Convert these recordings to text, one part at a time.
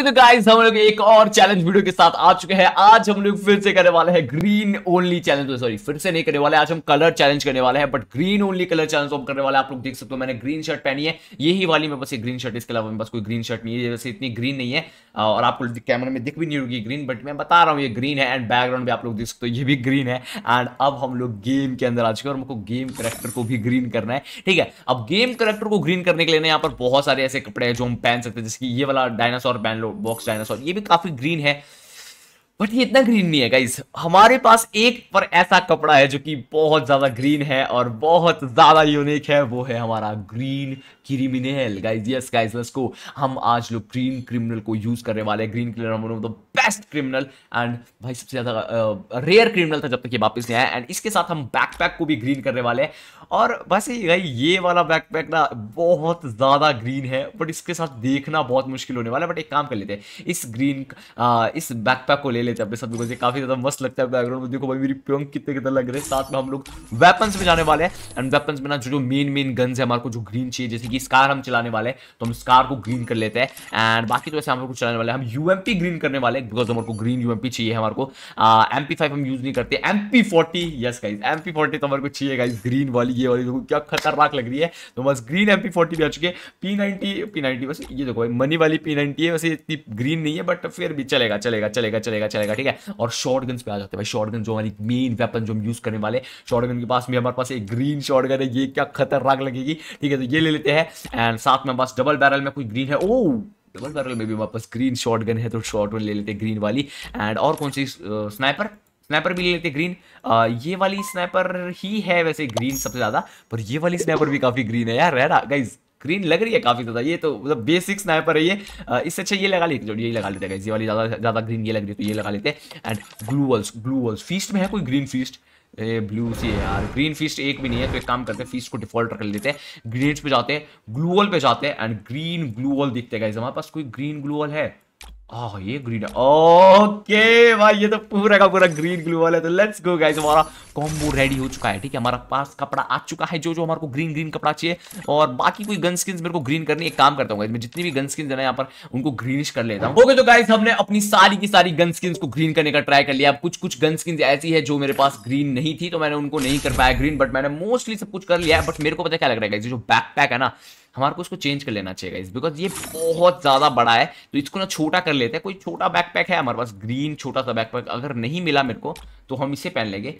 Okay तो guys हम लोग एक और चैलेंज वीडियो के साथ आ चुके हैं। आज हम लोग फिर से करने वाले हैं ग्रीन ओनली चैलेंज, सॉरी फिर से नहीं करने वाले, आज हम कलर चैलेंज करने वाले हैं, but green only colour challenge हम करने वाले हैं। आप लोग देख सकते हो मैंने ग्रीन शर्ट पहनी है, यही वाली मेरे पास एक ग्रीन शर्ट, इसके अलावा मेरे पास कोई ग्रीन शर्ट नहीं है, वैसे इतनी ग्रीन नहीं है और आपको कैमरे में दिख भी नहीं होगी ग्रीन, बट मैं बता रहा हूँ ये ग्रीन है। एंड बैकग्राउंड भी आप लोग देख सकते हो ये भी ग्रीन है। एंड अब हम लोग गेम के अंदर आ चुके हैं और हमको गेम कैरेक्टर को भी ग्रीन करना है, ठीक है। अब गेम कैरेक्टर को ग्रीन करने के लिए यहाँ पर बहुत सारे ऐसे कपड़े हैं जो हम पहन सकते हैं, जैसे ये वाला डायनासोर पहन लो, बॉक्स डायनासोर, ये भी काफी ग्रीन है बट ये इतना ग्रीन नहीं है गाइस। हमारे पास एक पर ऐसा कपड़ा है जो कि बहुत ज्यादा ग्रीन है और बहुत ज्यादा यूनिक है, वो है हमारा green criminal guys. Yes guys let's go, हम आज लोग ग्रीन क्रिमिनल को यूज करने वाले हैं। ग्रीन क्रिमिनल हम लोग बेस्ट क्रिमिनल एंड भाई सबसे ज्यादा रेयर क्रिमिनल था जब तक ये वापस नहीं आया। एंड इसके साथ हम बैकपैक को भी ग्रीन करने वाले हैं और बस ये वाला बैकपैक ना बहुत ज्यादा ग्रीन है बट इसके साथ देखना बहुत मुश्किल होने वाला है। बट एक काम कर लेते हैं, इस ग्रीन इस बैकपैक को ले अपने साथ, मुझे काफी ज्यादा मस्त लगता है। बैकग्राउंड में देखो भाई मेरी पंख कितने कितना लग रहे हैं। साथ में हम लोग वेपन्स में जाने वाले हैं एंड वेपन्स में ना जो मेन गन्स है हमारे को जो ग्रीन चाहिए, जैसे कि स्कार हम चलाने वाले हैं तो हम स्कार को ग्रीन कर लेते हैं। एंड बाकी तो ऐसे हम लोग चलाने वाले हैं, हम यूएमपी ग्रीन करने वाले हैं बिकॉज हमारे को ग्रीन यूएमपी चाहिए। हमारे को MP5 हम यूज नहीं करते, MP40, यस गाइज MP40 तो हमारे को चाहिए गाइज, ग्रीन वाली ये वाली देखो क्या खतरनाक लग रही है। तो बस ग्रीन MP40 भी आ चुके हैं। P90 बस ये देखो भाई मनी वाली P90 है, वैसे इतनी ग्रीन नहीं है बट फिर भी चलेगा चलेगा चलेगा चलेगा चलेगा, ठीक है। और शॉटगन्स पे आ जाते हैं भाई, शॉटगन जो हमारी मेन वेपन जो हम यूज करने वाले, शॉटगन के पास में हमारे पास एक ग्रीन शॉटगन है, ये क्या खतरनाक लगेगी, ठीक है तो ये ले लेते हैं। एंड साथ में बस डबल बैरल में कोई ग्रीन है, ओ डबल बैरल में भी वापस ग्रीन शॉटगन है तो शॉटगन ले लेते हैं ग्रीन वाली। एंड और कौन सी स्नाइपर भी ले लेते ग्रीन, ये वाली स्नाइपर ही है वैसे ग्रीन सबसे ज्यादा, पर ये वाली स्नाइपर भी काफी ग्रीन है यार, है ना गाइज, ग्रीन लग रही है काफी ज्यादा। ये तो मतलब बेसिक स्नाइपर है ये, इससे अच्छा ये लगा लेते, जो यही लगा लेते हैं ये वाली ज्यादा ग्रीन ये लग रही है तो ये लगा लेते हैं। एंड ग्लू वॉल्स फीस्ट में है कोई ग्रीन फीस्ट, ब्लू सी है यार, ग्रीन फीस्ट एक भी नहीं है तो एक काम करते हैं फीस्ट को डिफॉल्ट कर लेते हैं। ग्रेन्स पे जाते हैं, ग्लू वॉल पे जाते हैं एंड ग्रीन ग्लू वॉल दिखते हैं गाइज। हमारे पास कोई ग्रीन ग्लू वॉल है, ये ग्रीन है, ओके भाई ये तो पूरा का पूरा ग्रीन ग्लू वाला है। तो लेट्स गो गाइस, हमारा कॉम्बो रेडी हो चुका है, ठीक है। हमारा पास कपड़ा आ चुका है जो जो हमारे को ग्रीन कपड़ा चाहिए और बाकी कोई गन स्किन्स मेरे को ग्रीन करनी, एक काम करता हूँ मैं जितनी भी गन स्किन्स है यहाँ पर उनको ग्रीनिश कर लेता हूँ। ओके तो गाइस हमने अपनी सारी की सारी गन स्किन्स को ग्रीन करने का ट्राई कर लिया। अब कुछ गन स्किन्स ऐसी है जो मेरे पास ग्रीन नहीं थी तो मैंने उनको नहीं कर पाया ग्रीन, बट मैंने मोस्टली सब कुछ कर लिया। बट मेरे को पता क्या लग रहा है, जो बैकपैक है ना हमारे को उसको चेंज कर लेना चाहिए गाइस बिकॉज ये बहुत ज़्यादा बड़ा है तो इसको ना छोटा कर लेते हैं। कोई छोटा बैकपैक है हमारे पास ग्रीन छोटा सा बैकपैक, अगर नहीं मिला मेरे को तो हम इसे पहन लेंगे।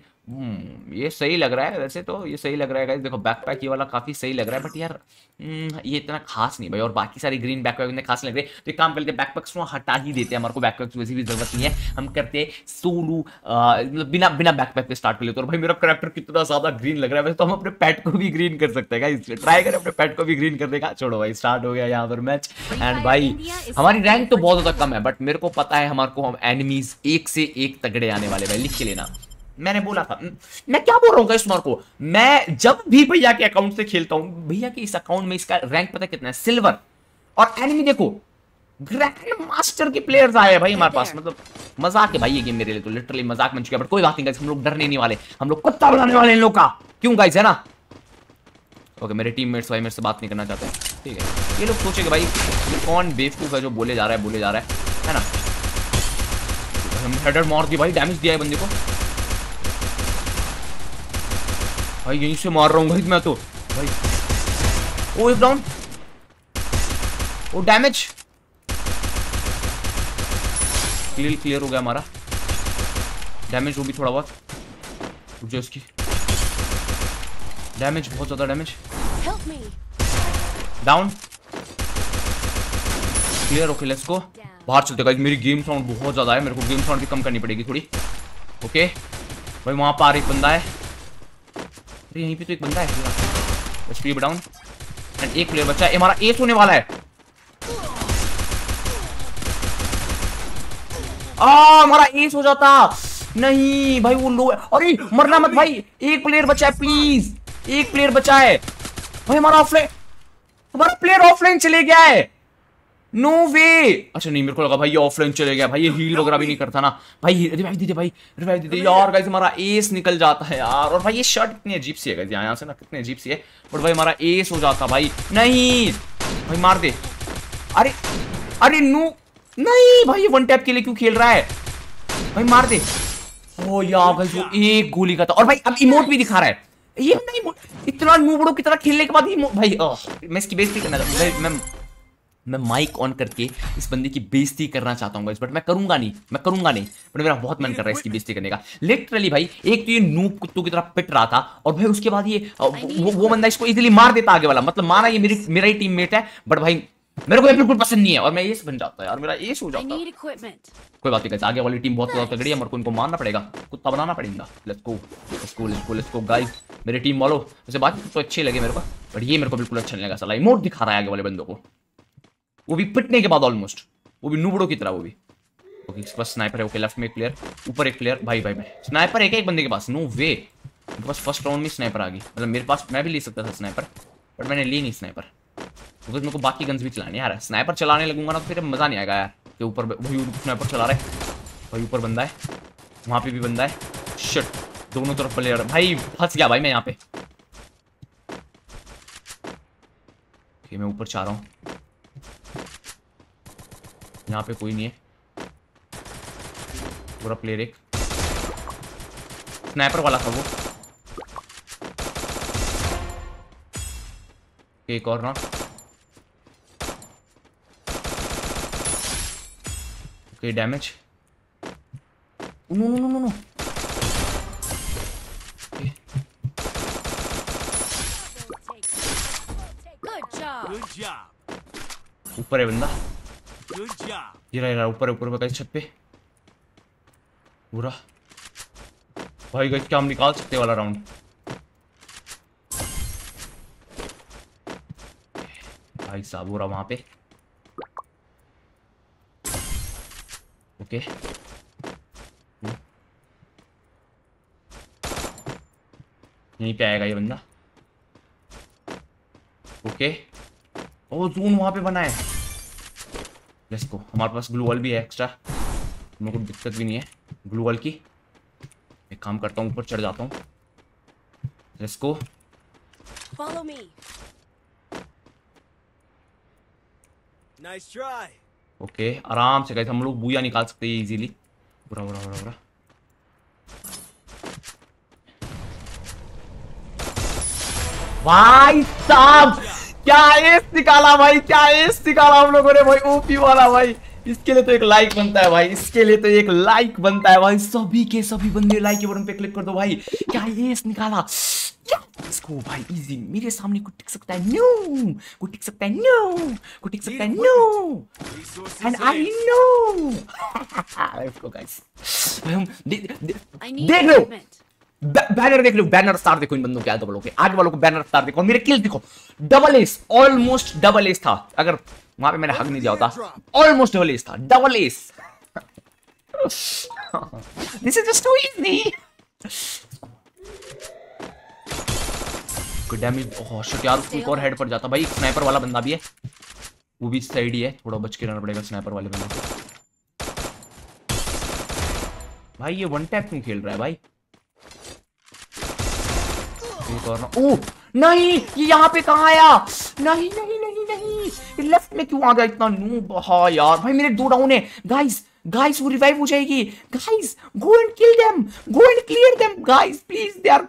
ये सही लग रहा है, वैसे तो ये सही लग रहा है गाइस, देखो बैकपैक ये वाला काफ़ी सही लग रहा है बट यार ये इतना खास नहीं भाई, और बाकी सारे ग्रीन बैकपैक इतने खास लग रहे हैं तो एक काम करते हैं बैकपैक्स को हटा ही देते हैं। हमारे को बैकपैक्स वैसे भी जरूरत नहीं है, हम करते सोलो मतलब बिना बैकपैक पे स्टार्ट कर लेते हैं। और भाई मेरा कैरेक्टर कितना ज़्यादा ग्रीन लग रहा है, वैसे तो हम अपने पैट को भी ग्रीन कर सकते हैं गाइस, ट्राई करें अपने पैट को भी ग्रीन करने का। छोड़ो भाई स्टार्ट हो गया यहाँ पर मैच। एंड भाई हमारी रैंक तो बहुत ज़्यादा कम है बट मेरे को पता है हमारे को हम एनिमीज एक से एक तगड़े आने वाले भाई, लिख के लेना मैंने बोला था। मैं क्या बोल रहा हूँ गाइस, तुम्हारे को मैं जब भी भैया के अकाउंट से खेलता हूँ, भैया के इस अकाउंट में इसका रैंक पता कितना है, सिल्वर, और एनिमी देखो ग्रैंड मास्टर के प्लेयर्स आए भाई हमारे पास, मतलब मजाक है भाई ये गेम मेरे लिए तो लिटरली मजाक बन चुका है। बट कोई बात नहीं गाइस, हम लोग डरने नहीं वाले, हम लोग कुत्ता बनाने वाले इन लोग का, क्यों गाइस, है ना। ओके मेरे टीममेट्स भाई मेरे से बात नहीं करना चाहते हैं, ठीक है, ये लोग सोचेगा भाई ये कौन बेवकूफ है जो बोले जा रहा है, है ना। हमने हेडर मार दिया भाई, डैमेज दिया है बंदे को भाई, यहीं से मार रहा हूँ भाई मैं तो भाई। ओ एक डाउन, ओ डैमेज क्लियर हो गया हमारा, डैमेज वो भी थोड़ा बहुत, मुझे उसकी डैमेज बहुत ज्यादा damage, down clear. Okay let's go, बाहर चलते गाइस, मेरी गेम साउंड बहुत ज्यादा है, मेरे को गेम साउंड भी कम करनी पड़ेगी थोड़ी। ओके भाई वहाँ पर एक बंदा है, अरे यहीं पे तो एक बंदा है, स्पीड डाउन एंड एक प्लेयर बच्चा है हमारा, एस होने वाला है। हमारा एस हो जाता, नहीं भाई वो लो, अरे मरना मत भाई, एक प्लेयर बचा है प्लीज, एक प्लेयर बचा है भाई, हमारा प्लेयर ऑफलाइन चले गया है, नो वे। अच्छा नहीं मेरे को लगा भाई ये ऑफलाइन चले गया भाई, ये हील वगैरह भी नहीं करता ना भाई, रिवाइव दीजिए भाई, रिवाइव दीजिए यार। गाइस हमारा एस निकल जाता है यार, और भाई ये शर्ट कितनी अजीब सी है गाइस, यहाँ से ना कितनी अजीब सी है, बट भाई हमारा एस हो जाता भाई, नहीं भाई मार दे, अरे नो नहीं भाई ये वन टैप के लिए क्यों खेल रहा है भाई, मार दे। ओ यार भाई जो एक गोली का था, और भाई अब इमोट भी दिखा रहा है ये, नहीं इतना मूवड़ो की तरह खेलने के बाद ही भाई मैं इसकी बेइज्जती करना चाहता हूँ। मैं माइक ऑन करके इस बंदे की बेइज्जती करना चाहता हूँ बट मैं करूंगा नहीं, बट मेरा बहुत मन कर रहा है इसकी बेइज्जती करने का। लिटरली भाई एक तो ये नूब कुत्तों की तरह पिट रहा था, और भाई उसके बाद ये वो बंदा इसको इजिली मार देता आगे वाला, मतलब माना ये मेरा ही टीममेट है बट भाई मेरे को ये बिल्कुल पसंद नहीं है और मैं ये बन जाता है यार, मेरा ये हो जाता है। कोई बात नहीं गाइस, आगे वाली टीम बहुत ज्यादा तगड़ी है, मेरे को इनको मारना पड़ेगा, कुत्ता बनाना पड़ेगा। लेट्स गो गाइस, मेरी टीम वालों वैसे बात तो अच्छी लगी मेरे को, बट ये मेरे को बिल्कुल अच्छा नहीं लगा। साला इमोट दिखा रहा है आगे वाले बंदों को, वो भी पिटने के बाद ऑलमोस्ट, वो भी नूबड़ों की तरह। वो भी ओके इसके पास स्नाइपर है, ओके लेफ्ट में एक प्लेयर, ऊपर एक प्लेयर। भाई भाई भाई स्नाइपर एक बंदे के पास, नो वे मेरे पास फर्स्ट राउंड में स्नाइपर आ गई। मतलब मेरे पास, मैं भी ले सकता था स्नाइपर बट मैंने ली नहीं स्नाइपर, तो मेरे को बाकी गन्स भी चलाने यार। स्नाइपर चलाने लगूंगा ना तो फिर मज़ा नहीं आएगा यार। के ऊपर वही स्नाइपर चला रहा है भाई, ऊपर बंदा है, वहाँ पे भी बंदा है, शिट दोनों तरफ प्लेयर। भाई फंस गया भाई मैं यहाँ पे, मैं ऊपर चाह रहा हूँ, यहाँ पे कोई नहीं है, पूरा प्लेयर एक स्नाइपर वाला था वो, एक और ना कोई damage. No no no no ऊपर है बंदा, ये रहा ऊपर ऊपर पे छत पे पूरा। भाई गाइस क्या हम निकाल सकते वाला राउंड? भाई साहब हो रहा वहां पे, ओके यहीं पे आएगा ये बंदा, ओके ओ जून वहां पे बना है। लेट्स गो, हमारे पास ग्लू वॉल भी है एक्स्ट्रा, मेरे को दिक्कत भी नहीं है ग्लू वॉल की। एक काम करता हूँ ऊपर चढ़ जाता हूँ, let's go follow me, nice try. Okay आराम से गाइस हम लोग बुया निकाल सकते हैं इजीली। बुरा बुरा बुरा बुरा भाई साहब क्या एस निकाला भाई, क्या एस निकाला हम लोगों ने भाई, ओपी वाला भाई। इसके लिए तो एक लाइक बनता है भाई, इसके लिए तो एक लाइक बनता है भाई। सभी के सभी बंदे लाइक के बटन पे क्लिक कर दो भाई। क्या एस निकाला इसको भाई, इजी मेरे सामने को टिक सकता है, नो को टिक सकता है, नो को टिक सकता है, नो एंड आई नो। इसको गाइस हम देख लो, बैनर देख लो, बैनर स्टार देखो इन बंदों के, डबल ओके आगे वालों को बैनर स्टार देखो, मेरे किल देखो, double S, almost double S था। अगर वहां पे मैंने हक नहीं दिया होता, ऑलमोस्ट डबल एस था, double S. This is just too easy. Good damage, oh shit यार उसको एक और हेड पर जाता। भाई स्नाइपर वाला बंदा भी है, वो भी साइड ही है, थोड़ा बच के रहना पड़ेगा स्नाइपर वाले बंदे से। भाई ये वन टैप क्यों खेल रहा है भाई? ओ नहीं ये यहाँ पे कहाँ आया? नहीं नहीं नहीं नहीं लेफ्ट में क्यों आ गया इतना नूब? हाँ यार भाई मेरे दो डाउन है गाइस, गाइस वो रिवाइव हो जाएगी guys, go and kill them, go and clear them guys please, they are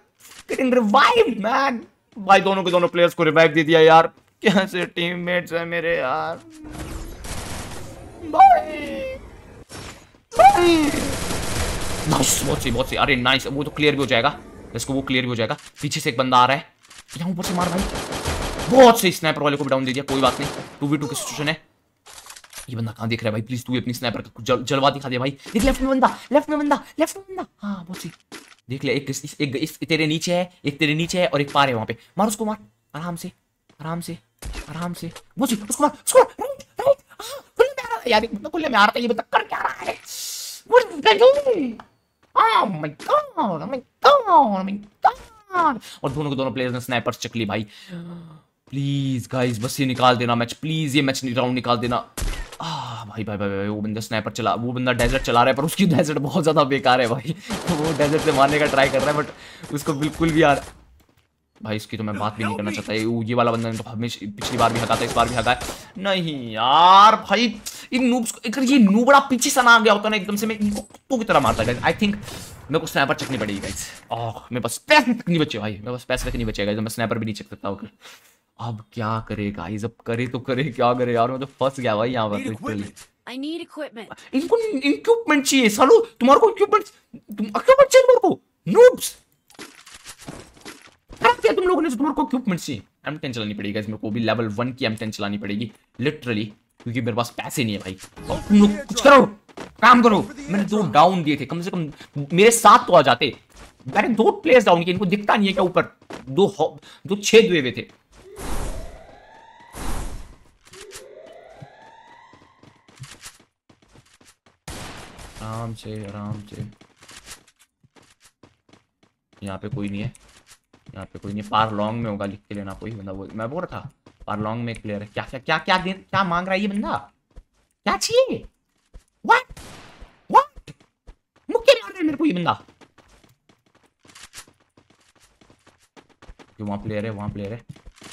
getting revive man. भाई दोनों के दोनों प्लेयर्स को रिवाइव दे दिया यार, कैसे टीममेट्स है मेरे यार। भाई भाई बहुत सी अरे नाइस, वो तो क्लियर भी हो जाएगा, इसको वो क्लियर भी हो जाएगा। पीछे से एक बंदा आ रहा है, यहाँ ऊपर से मार भाई, बहुत से स्नाइपर वाले को भी डाउन दे दिया। कोई बात नहीं 2v2 की सिचुएशन है। ये बंदा कहाँ देख रहा है भाई, प्लीज तू अपनी स्नाइपर का जलवा दिखा दे भाई। देख लेफ्ट में बंदा, हाँ बहुत सी देख ले, एक तेरे नीचे है, और एक पार है वहाँ पे। मार उसको, मार आराम से बहुत सी उसको मार, उसको यार खुले में आ रहा था ये बंदा, कर क्या रहा है? Oh my God, oh my God. और दोनों के दोनों प्लेयर्स ने स्नाइपर्स चक ली भाई। प्लीज गाइस बस ये निकाल देना मैच, प्लीज ये मैच राउंड निकाल देना। भाई भाई भाई भाई वो बंदा स्नाइपर चला, वो बंदा डेजर्ट चला रहा है, पर उसकी डेजर्ट बहुत ज्यादा बेकार है भाई। वो डेजर्ट से मारने का ट्राई कर रहा है बट उसको बिल्कुल भी यार भाई इसकी तो मैं बात भी नहीं करना चाहता। ये वाला बंदा तो हमेशा पिछली बार भी हका था, इस बार भी हका है। नहीं यार भाई इन नूब्स को, ये नूब बड़ा पीछे सना गया होता ना एकदम से, मैं इनको कुत्तों की तरह मारता। गाइस आई थिंक मेरे को स्नैपर चकनी पड़ेगी गाइस। ओह मेरे पास पैसे तक नहीं बचे भाई, मेरे पास पैसे तक नहीं बचे गाइस, तो मैं स्नैपर भी नहीं चक सकता होकर। अब क्या करे गाइस, अब करे तो करे, क्या करे यार, मैं तो फंस गया भाई यहाँ पर। I need equipment. इनको इक्विपमेंट चाहिए सालो, तुम्हारे को इक्विपमेंट चाहिए, तुम्हारे को नूब्स क्या, तुम लोगों ने तुम्हारे को इक्विपमेंट चाहिए। M10 चलानी पड़ेगी गाइस, मेरे को भी लेवल 1 की M10 चलानी पड़ेगी लिटरली, क्योंकि मेरे पास पैसे नहीं है भाई। तुम लोग कुछ करो, काम करो। मैंने 2 डाउन दिए थे, कम से कम मेरे 7 तो आ जाते। मैंने 2 प्लेयर्स डाउन किए, इनको दिखता नहीं है क्या ऊपर 2 छेद हुए हुए थे। आराम से आराम से, यहाँ पे कोई नहीं है, यहाँ पे कोई नहीं। पार लॉन्ग में होगा, लिख के लेना। कोई बंदा, वो मैं बोल रहा था पार लॉन्ग में एक प्लेयर है। क्या क्या क्या क्या दे, क्या मांग रहा है ये बंदा, क्या चाहिए? व्हाट व्हाट मुक्के मार रहा है मेरे को ये बंदा। जो वहाँ प्लेयर है, वहाँ प्लेयर है।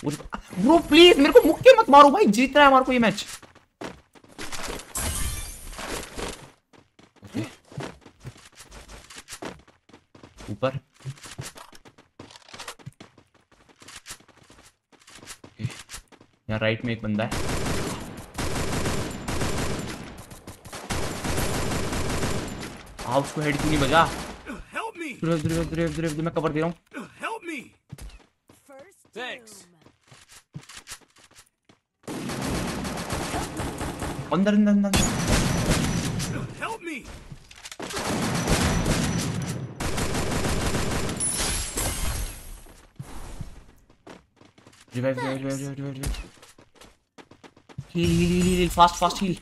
ब्रो प्लीज मेरे को मुक्के मत मारो भाई, जीत रहा है हमारे को ये मैच। ऊपर यहाँ राइट में एक बंदा है। आप उसको हेड क्यों नहीं बजा? धीरे धीरे मैं कवर दे रहा हूँ। अंदर अंदर अंदर फास्ट हील।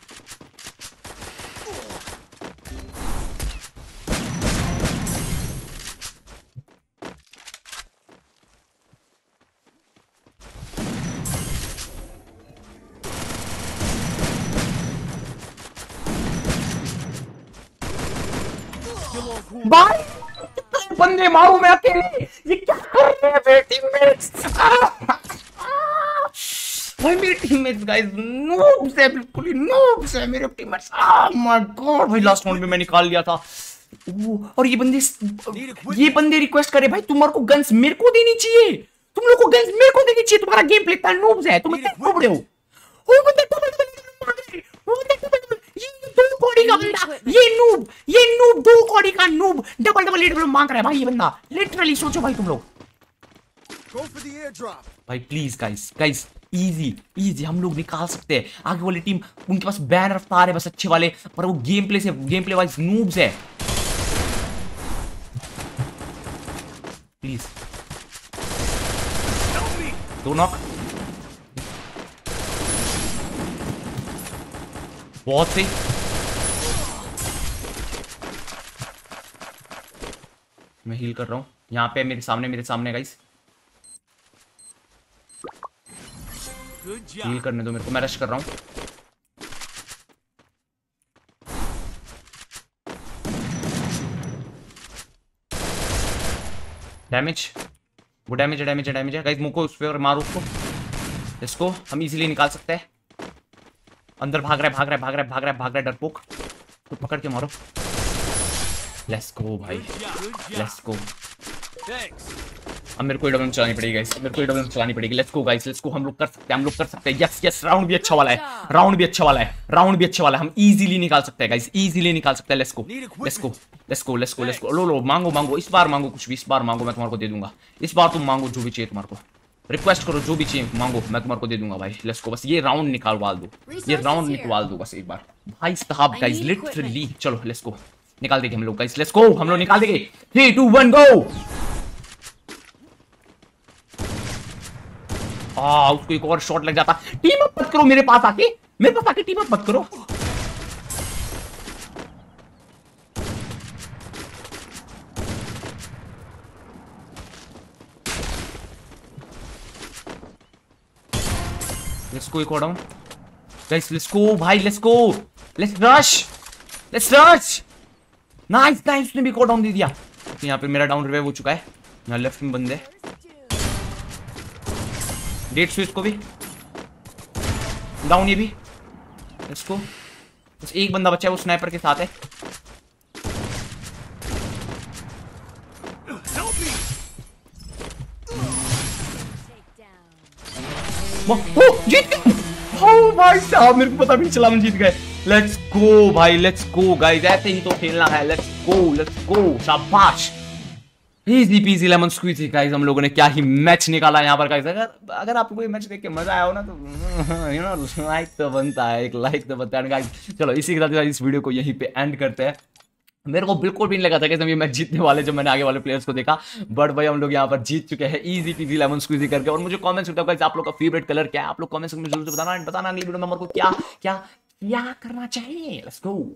बंदे मारू मैं अकेले, ये क्या कर रहे हैं मेरे टीममेट्स भाई। मेरे टीममेट्स गाइस नूब्स है, बिल्कुल नूब्स है मेरे टीममेट्स। ओह माय गॉड भाई, लास्ट राउंड में मैं निकाल लिया था। और ये बंदे रिक्वेस्ट करे भाई, तुम्हारे को गन्स मेरे को देनी चाहिए, तुम लोग को गन्स मेरे को देनी चाहिए। तुम्हारा गेम प्ले इतना नूब्स है, तुम इतने टुकड़े हो। ओ बंदा दो कौड़ी का बंदा, ये नूब 2 कौड़ी का नूब डबल एट मांग रहा है भाई ये बंदा। लिटरली सोचो भाई तुम लोग। भाई प्लीज गाइस इजी हम लोग निकाल सकते हैं। आगे वाली टीम, उनके पास बैन रफ्तार है बस अच्छे वाले, पर वो गेम प्ले वाइज नूब्स है। प्लीज दो नॉक, बहुत सही। मैं हील कर रहा हूं यहाँ पे, मेरे सामने गाइस। हील करने दो मेरे को, मैं रश कर रहा हूँ। डैमेज, वो डैमेज है गाइस। मुको उस पर मारो उसको, इसको हम इजीली निकाल सकते हैं। अंदर भाग रहा है डरपोक, तो पकड़ के मारो। लेट्स गो भाई, लेट्स गो। अब मेरे को डब्ल्यू चलानी पड़ेगी guys, let's go guys, let's go. हम लोग कर सकते हैं। यस राउंड भी अच्छा वाला है। हम इजीली निकाल सकते हैं गाइस, लेट्स गो। लो मांगो इस बार कुछ भी, मैं तुम्हारे को दे दूंगा। इस बार तुम मांगो जो भी चाहिए, तुम्हारे को रिक्वेस्ट करो जो भी चाहिए मांगो, मैं तुम्हारे को दे दूंगा भाई। लेट्स गो, बस ये राउंड निकलवा दो बस एक बार भाई साहब गाइस, लिटरली। चलो लेट्स गो, निकाल देंगे हम लोग गाइस, लेट्स गो। 3 2 1 गो। उसको एक और शॉट लग जाता। टीम अप मत करो मेरे पास आके टीम अप मत करो। लेट्स गो, एक और डाउन गाइस। लेट्स गो भाई, let's go, let's rush. Nice, उसने भी एक और डाउन दे दिया। यहाँ पे मेरा डाउन रिवाइव हो चुका है। यहाँ लेफ्ट में बंदे, डेट स्विच को भी डाउन, ये भी इसको। बस एक बंदा बचा है, वो स्नाइपर के साथ है। जीत गए। oh भाई साहब, मेरे को पता भी नहीं चला, हम जीत गए। लेट्स गो भाई, लेट्स गो गाइस, ऐसे ही तो खेलना है। लेट्स गो शाबाश। Easy peasy lemon squeezy guys, हम लोगों ने क्या ही मैच निकाला यहाँ पर गाइस। अगर आपको ये मैच देख के मजा आया हो ना तो यू नो लाइक तो बनता है, एक लाइक तो बनता है गाइस। चलो इसी के साथ इस वीडियो को यहीं पे एंड करते हैं। मेरे को बिल्कुल भी नहीं लगा था कि हम ये मैच जीतने वाले, जब मैंने आगे वाले प्लेयर्स को देखा, बट भाई हम लोग यहाँ पर जीत चुके हैं इजी पीजी लेमन स्क्वीजी करके। और मुझे कमेंट्स बताओ गाइस, आप लोग का फेवरेट कलर क्या है? आप लोग कमेंट्स में जरूर बताना, अगली वीडियो में हमको क्या क्या करना चाहिए। लेट्स गो।